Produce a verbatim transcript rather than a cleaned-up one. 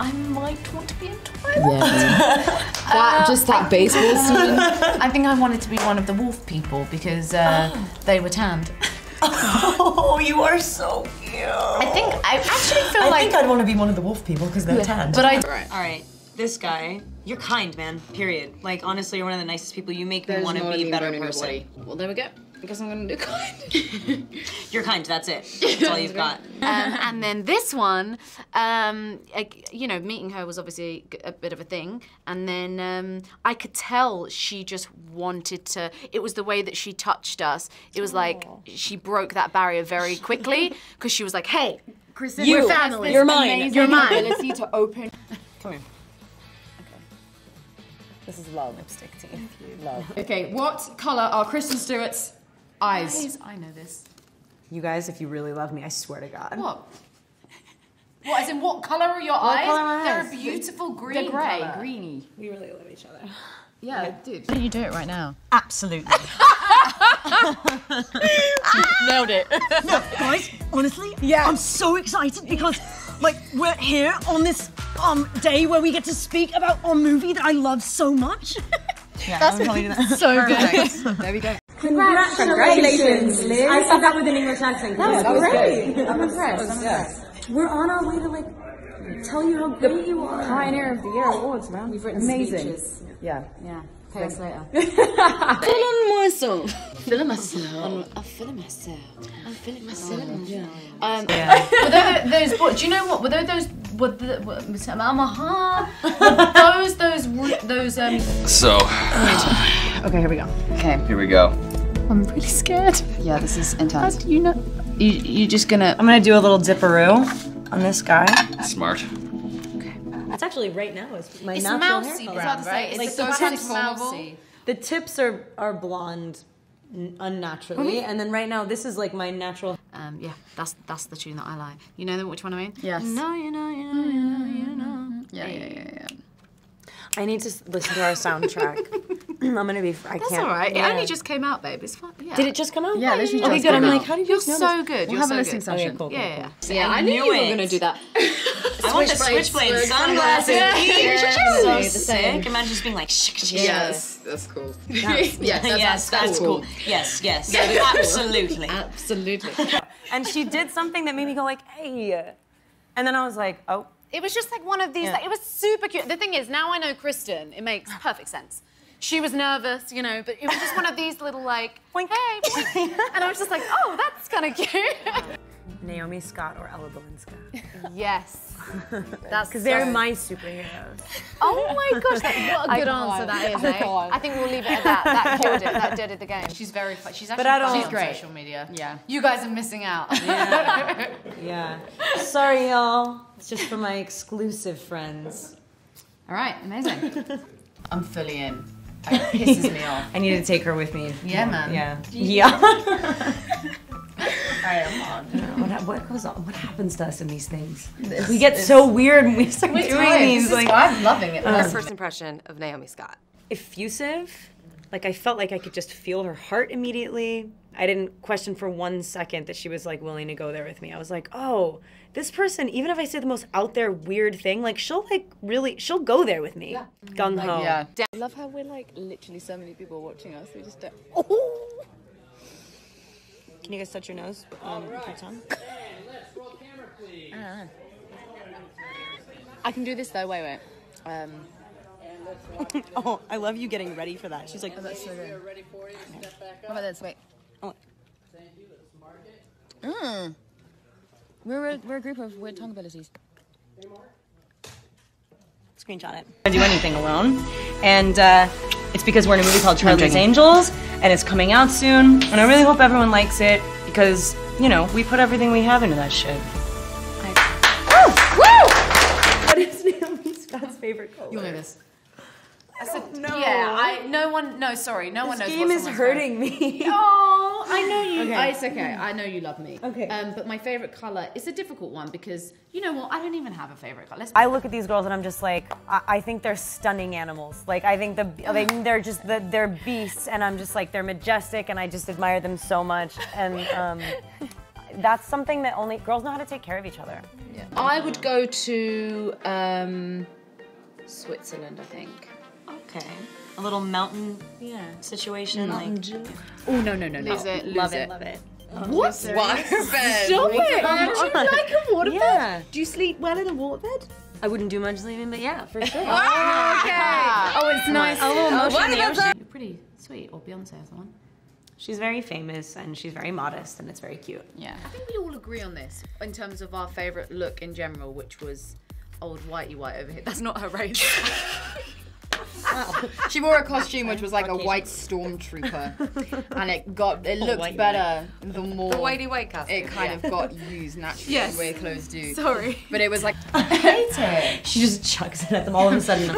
I might want to be in Twilight. Yeah. that, uh, just that I baseball think, scene. I think I wanted to be one of the wolf people because uh, oh. they were tanned. Oh, you are so cute. I think I actually feel I like... I think I'd want to be one of the wolf people because they're yeah. tanned. But I... All right. All right. This guy, you're kind, man, period. Like, honestly, you're one of the nicest people. You make There's me want to be a better person. Well, there we go. I guess I'm going to do kind. You're kind, that's it. That's all you've got. Um, and then this one, um, like, you know, meeting her was obviously a bit of a thing. And then um, I could tell she just wanted to, it was the way that she touched us. It was Aww. like, she broke that barrier very quickly because she was like, hey, Kristen, you, we're family. You're mine. You're mine. Ability to open. Come here. This is love. Lipstick tea. Love. Okay, what color are Kristen Stewart's eyes? Eyes? I know this. You guys, if you really love me, I swear to God. What? What, as in what color are your what eyes? Color are They're eyes? a beautiful green They're grey, color. greeny. We really love each other. Yeah, okay. dude. Why don't you do it right now? Absolutely. Nailed it. No, guys, honestly, yeah. I'm so excited because, like, we're here on this um day where we get to speak about our movie that I love so much. Yeah, that's probably that. So good. There we go. Congratulations, Congratulations Liz. I said that with an English accent. That was, that was great. Good. I'm impressed. Yeah. We're on our way to like tell you how great you are. Pioneer of the Year awards, man. You've written Amazing. speeches. Yeah. Yeah. Pay us later. Feeling myself. Feeling myself. I'm feeling myself. I'm feeling myself. Oh, yeah. Um, yeah. Those, those, do you know what? Were there those? Were the, were, I'm a huh? Those, those, those. Um... So. Okay, here we go. Okay, here we go. I'm really scared. Yeah, this is intense. How do you know? You, you're just gonna. I'm gonna do a little dipperoo on this guy. Smart. It's actually right now. It's my it's natural mousy, hair color. It's mousy. It's right? It's like so kind of mousy. The tips are are blonde, unnaturally, mm-hmm. and then right now this is like my natural. Um, yeah, that's that's the tune that I like. You know which one I mean? Yes. You know, you know, you know, you know, you know. Yeah, yeah, yeah, yeah. I need to listen to our soundtrack. I'm gonna be. I That's can't. That's all right. Yeah. It only just came out, babe. It's fun. Yeah. Did it just come out? Yeah, literally just. Oh my god! I'm like, how do you? You're so good. We'll You're have so a listening good. session. Okay, cool, yeah, yeah. Cool. So yeah, I, I knew, knew you were gonna do that. I want the switchblade sunglasses. Yeah. So sick. Imagine just being like. Yes, that's cool. Yes, yes, that's cool. Yes, yes, absolutely, absolutely. And she did something that made me go like, hey, and then I was like, oh. It was just like one of these. Yeah. Like, it was super cute. The thing is, now I know Kristen. It makes perfect sense. She was nervous, you know, but it was just one of these little like, boink. hey, boink. And I was just like, oh, that's kind of cute. Naomi Scott or Ella Balinska. Yes. That's because they're so... my superheroes. Oh my gosh, that, what a good answer that is, eh? I think we'll leave it at that. That killed it. That deaded the game. She's very fun. She's actually but she's on great. social media. Yeah. You guys are missing out. Yeah. Yeah. Sorry, y'all. It's just for my exclusive friends. All right, amazing. I'm fully in. It pisses me off. I need to take her with me. Yeah, yeah. man. Yeah. Yeah. I am on. What, what goes on? What happens to us in these things? This, we get so weird when we start doing these. This like is, I'm loving it. My um, first impression of Naomi Scott. Effusive. Like I felt like I could just feel her heart immediately. I didn't question for one second that she was like willing to go there with me. I was like, oh, this person, even if I say the most out there weird thing, like she'll like really, she'll go there with me. Yeah. Gung ho. Like, yeah. I love how we're like literally so many people watching us. We just don't. Oh. Can you guys touch your nose? Um, right. Let's roll camera, please. Uh, I can do this though. Wait, wait. Um. Oh, I love you getting ready for that. She's like, oh, that's so good. How about this? Wait. Oh. Mm. We're, a, we're a group of weird tongue abilities. Screenshot it. I do anything alone. And uh, it's because we're in a movie called Charlie's Angels, and it's coming out soon. And I really hope everyone likes it because, you know, we put everything we have into that shit. I... Woo! Woo! What is Naomi Scott's favorite color? You'll know this. I said, no. Yeah, I, no one, no, sorry, no this one knows. This game is hurting going. me. Oh, I know you. Okay. I, it's okay, I know you love me. Okay. Um, but my favorite color is a difficult one because, you know what, I don't even have a favorite color. Let's I look at these girls and I'm just like, I, I think they're stunning animals. Like, I think the, I mean, they're just, the, they're beasts and I'm just like, they're majestic and I just admire them so much. And um, that's something that only girls know how to take care of each other. Yeah. I would go to um, Switzerland, I think. Okay. A little mountain, yeah, situation. Mountain like. Oh no no no no! Lose it, lose love it. it, love it. Oh, what waterbed? Stop it! Do you like a waterbed? Yeah. Do you sleep well in a waterbed? I wouldn't do much sleeping, but yeah, for sure. Oh, okay. Oh, it's nice. A little motion in the ocean. You're pretty sweet, or Beyonce or someone. She's very famous and she's very modest, and it's very cute. Yeah. I think we all agree on this in terms of our favorite look in general, which was old whitey white over here. That's not her race. Wow. She wore a costume which was like a white stormtrooper, and it got it looked white better white. the more the whitey white costume. It kind yeah. of got used naturally yes. the way clothes do. Sorry, but it was like I hate it. She just chucks it at them all of a sudden.